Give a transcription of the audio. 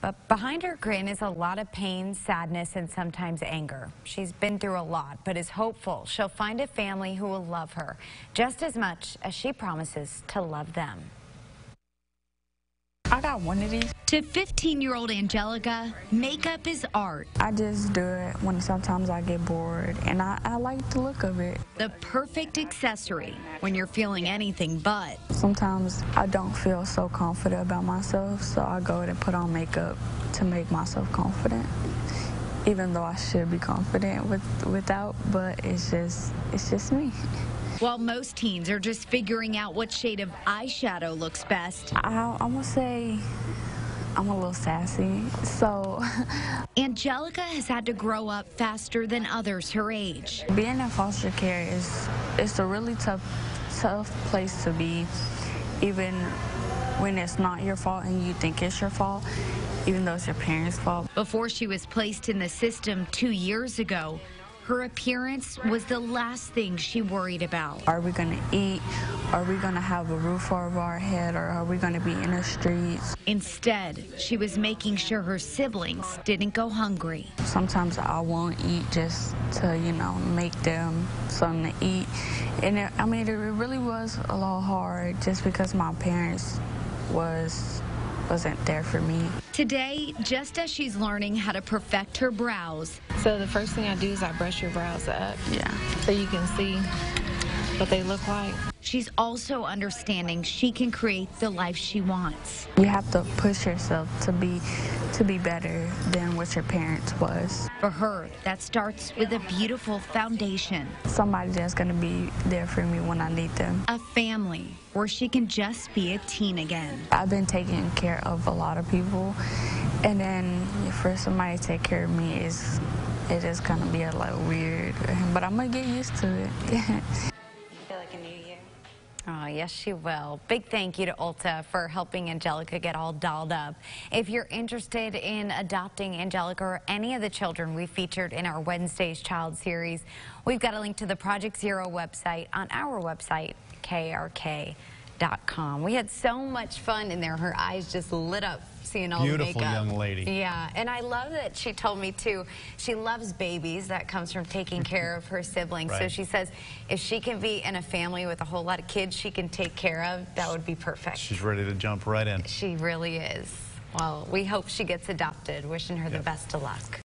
But behind her grin is a lot of pain, sadness, and sometimes anger. She's been through a lot, but is hopeful she'll find a family who will love her just as much as she promises to love them. I got one of these. To 15-year-old Angelica, makeup is art. I just do it when sometimes I get bored, and I like the look of it. The perfect accessory when you're feeling anything but. Sometimes I don't feel so confident about myself, so I go and put on makeup to make myself confident, even though I should be confident without, but it's just me. While most teens are just figuring out what shade of eyeshadow looks best. I'm gonna say I'm a little sassy, so. Angelica has had to grow up faster than others her age. Being in foster care it's a really tough place to be, even when it's not your fault and you think it's your fault, even though it's your parents' fault. Before she was placed in the system 2 years ago, her appearance was the last thing she worried about. Are we going to eat? Are we going to have a roof over our head? Or are we going to be in the streets? Instead, she was making sure her siblings didn't go hungry. Sometimes I won't eat just to, you know, make them something to eat. And it really was a lot hard just because my parents wasn't there for me. Today, just as she's learning how to perfect her brows. So the first thing I do is I brush your brows up. Yeah. So you can see what they look like. She's also understanding she can create the life she wants. You have to push yourself to be better than what your parents was. For her, that starts with a beautiful foundation. Somebody that's going to be there for me when I need them. A family where she can just be a teen again. I've been taking care of a lot of people, and then for somebody to take care of me it is going to be a little weird, but I'm going to get used to it. Feel like a new year. Oh, yes, she will. Big thank you to Ulta for helping Angelica get all dolled up. If you're interested in adopting Angelica or any of the children we featured in our Wednesday's Child series, we've got a link to the Project Zero website on our website, krk.org. We had so much fun in there. Her eyes just lit up seeing all the makeup. Young lady. Yeah, and I love that she told me, too, she loves babies. That comes from taking care of her siblings. Right. So she says if she can be in a family with a whole lot of kids she can take care of, that would be perfect. She's ready to jump right in. She really is. Well, we hope she gets adopted. Wishing her the best of luck.